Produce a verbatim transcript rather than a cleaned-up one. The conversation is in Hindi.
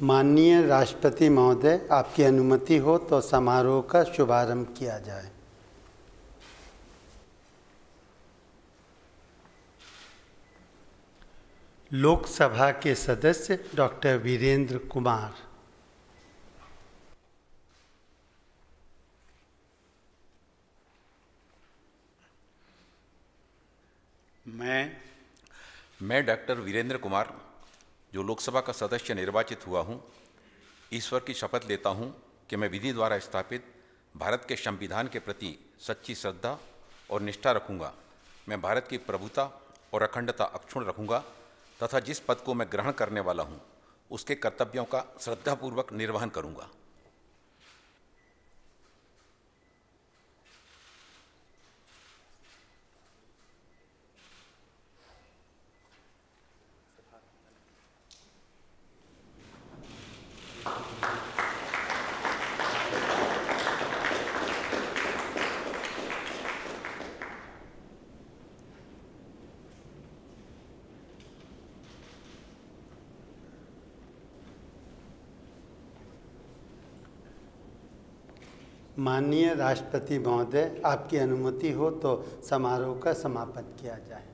माननीय राष्ट्रपति महोदय, आपकी अनुमति हो तो समारोह का शुभारंभ किया जाए। लोकसभा के सदस्य डॉक्टर वीरेंद्र कुमार। मैं मैं डॉक्टर वीरेंद्र कुमार, जो लोकसभा का सदस्य निर्वाचित हुआ हूं, ईश्वर की शपथ लेता हूं कि मैं विधि द्वारा स्थापित भारत के संविधान के प्रति सच्ची श्रद्धा और निष्ठा रखूंगा। मैं भारत की प्रभुता और अखंडता अक्षुण्ण रखूंगा तथा जिस पद को मैं ग्रहण करने वाला हूं, उसके कर्तव्यों का श्रद्धापूर्वक निर्वहन करूंगा। माननीय राष्ट्रपति महोदय, आपकी अनुमति हो तो समारोह का समापन किया जाए।